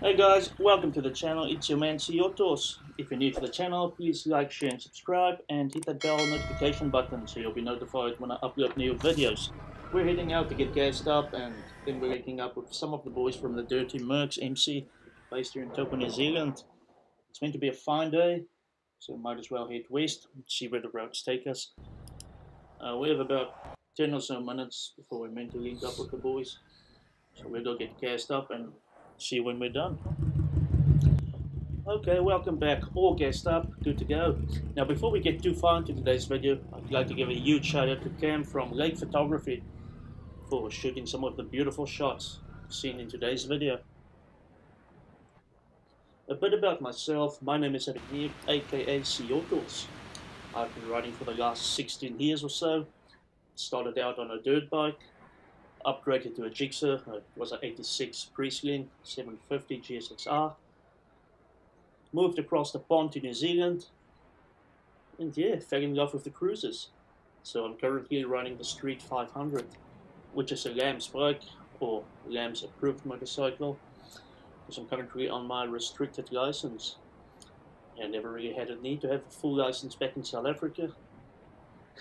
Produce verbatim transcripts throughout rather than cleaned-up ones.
Hey guys, welcome to the channel. It's your man Yotos. If you're new to the channel, please like, share and subscribe and hit that bell notification button so you'll be notified when I upload new videos. We're heading out to get gassed up and then we're waking up with some of the boys from the Dirty Mercs M C based here in Toko, New Zealand. It's meant to be a fine day, so we might as well head west and see where the roads take us. Uh, we have about ten or so minutes before we're meant to link up with the boys, so we'll go get gassed up and see when we're done. Okay, welcome back, all gassed up, good to go. Now before we get too far into today's video, I'd like to give a huge shout out to Cam from Lake Photography for shooting some of the beautiful shots seen in today's video. A bit about myself, my name is Renier, aka Yotos. I've been riding for the last sixteen years or so. Started out on a dirt bike, upgraded to a Gixxer. It was an eighty-six pre-sling seven fifty G S X R. Moved across the pond to New Zealand and yeah, fell in love with the cruisers. So I'm currently riding the Street five hundred, which is a LAMS bike, or LAMS approved motorcycle, because I'm currently on my restricted license. I never really had a need to have a full license back in South Africa,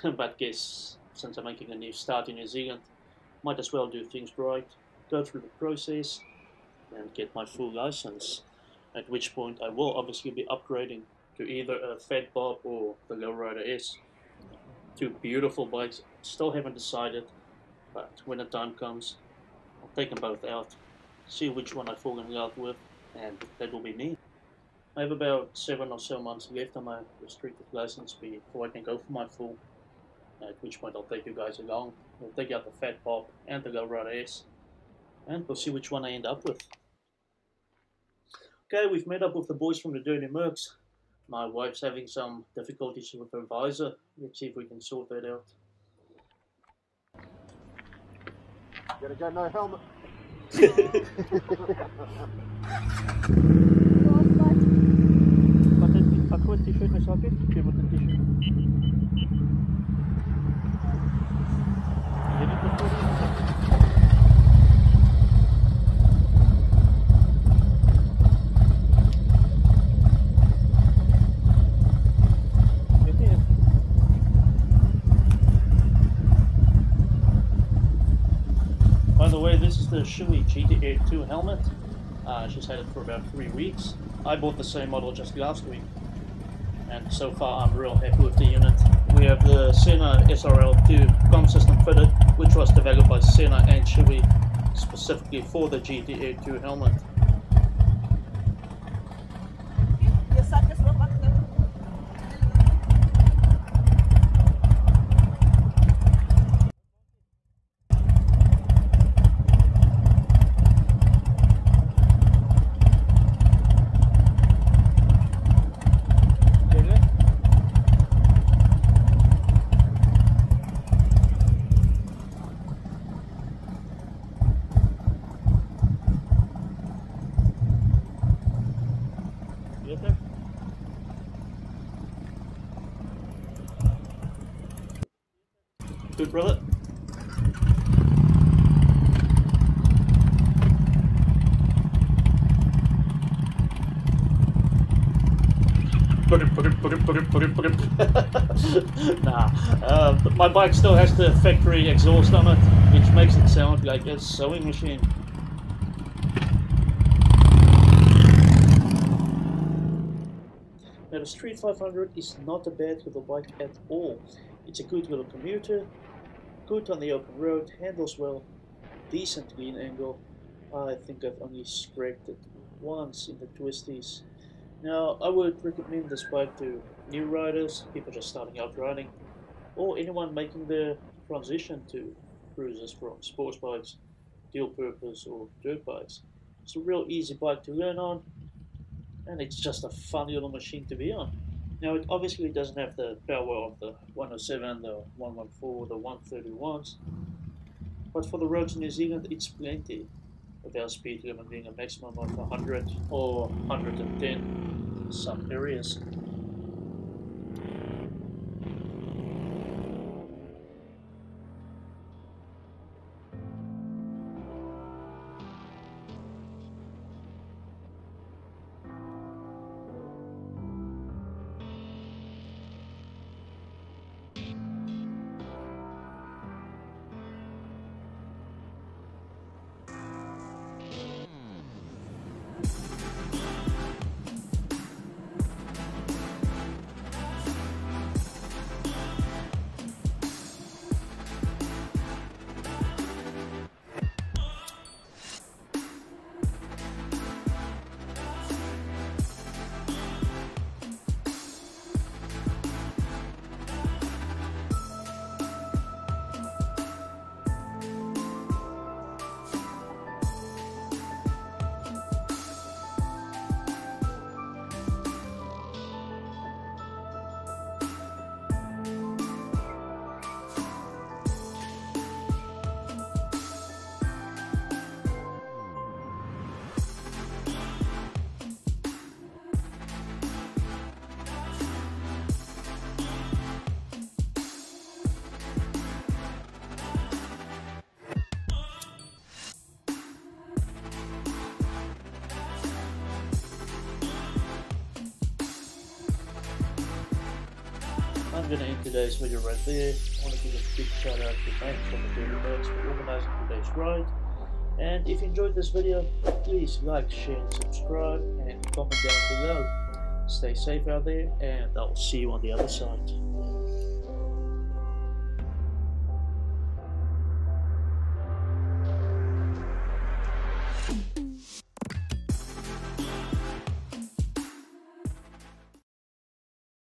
but guess since I'm making a new start in New Zealand, might as well do things right, go through the process and get my full license, at which point I will obviously be upgrading to either a Fat Bob or the Lowrider S. Two beautiful bikes, still haven't decided, but when the time comes I'll take them both out, see which one I fall in love with, and that will be me. I have about seven or so months left on my restricted license before I can go for my full, at which point I'll take you guys along. We'll take out the Fat Bob and the Lowrider S, and we'll see which one I end up with. Okay, we've met up with the boys from the Dirty Mercs. My wife's having some difficulties with her visor. Let's see if we can sort that out. Gotta go no helmet. I quit t-shirt myself in with the t-shirt. By the way, this is the Shoei G T A two helmet. Uh, she's had it for about three weeks. I bought the same model just last week, and so far I'm real happy with the unit. We have the Sena S R L two comm system fitted, which was developed by Sena and Shoei specifically for the G T A two helmet. Good brother. Put it, put it, put it, put it, put it, put it. Nah, uh, but my bike still has the factory exhaust on it, which makes it sound like a sewing machine. Now the Street five hundred is not a bad little bike at all. It's a good little commuter, good on the open road, handles well, decent lean angle. I think I've only scraped it once in the twisties. Now I would recommend this bike to new riders, people just starting out riding, or anyone making the transition to cruisers from sports bikes, dual purpose or dirt bikes. It's a real easy bike to learn on, and it's just a fun little machine to be on. Now it obviously doesn't have the power of the one oh seven, the one one four, the one thirty-ones, but for the roads in New Zealand it's plenty, with our speed limit being a maximum of one hundred or one hundred and ten in some areas. I'm going to end today's video right there. I want to give a big shout out to Max from the Dirty Mercs for organizing today's ride. And if you enjoyed this video, please like, share and subscribe, and comment down below. Stay safe out there, and I'll see you on the other side.